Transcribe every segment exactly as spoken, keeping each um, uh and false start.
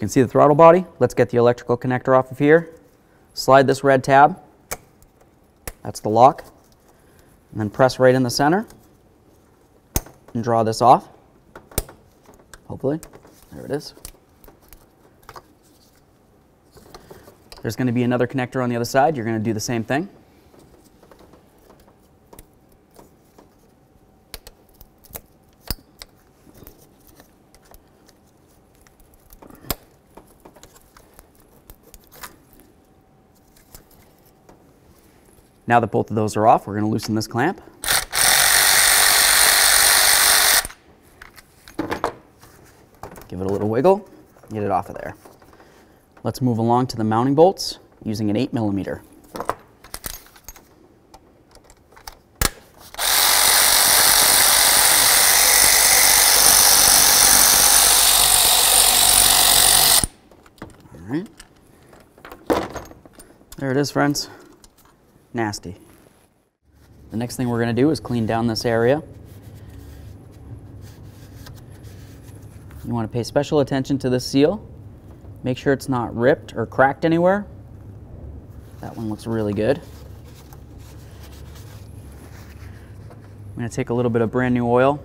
can see the throttle body. Let's get the electrical connector off of here. Slide this red tab. That's the lock. And then press right in the center and draw this off. Hopefully. There it is. There's going to be another connector on the other side. You're going to do the same thing. Now that both of those are off, we're going to loosen this clamp. Give it a little wiggle, get it off of there. Let's move along to the mounting bolts using an eight millimeter. All right. There it is, friends. Nasty. The next thing we're going to do is clean down this area. You want to pay special attention to this seal. Make sure it's not ripped or cracked anywhere. That one looks really good. I'm going to take a little bit of brand new oil.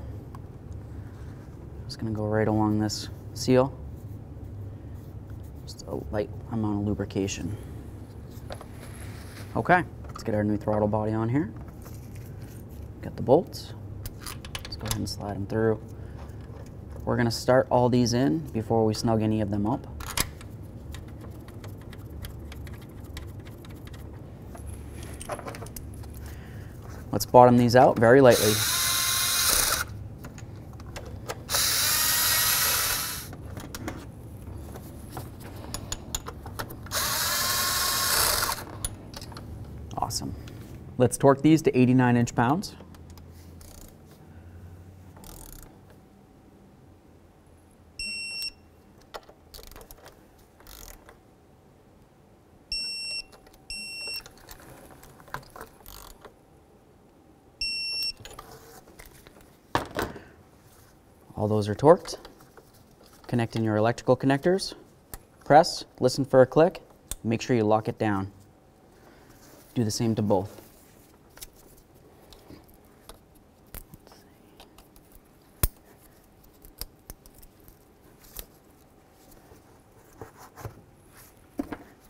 Just going to go right along this seal. Just a light amount of lubrication. Okay, let's get our new throttle body on here. Got the bolts. Let's go ahead and slide them through. We're going to start all these in before we snug any of them up. Let's bottom these out very lightly. Awesome. Let's torque these to eighty-nine inch pounds. All those are torqued. Connect in your electrical connectors. Press, listen for a click, make sure you lock it down. Do the same to both.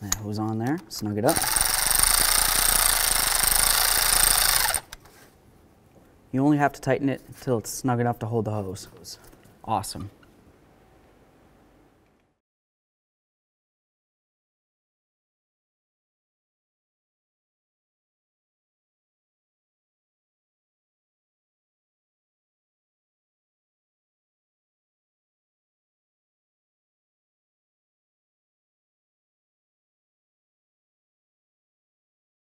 That hose on there, snug it up. You only have to tighten it until it's snug enough to hold the hose. Awesome.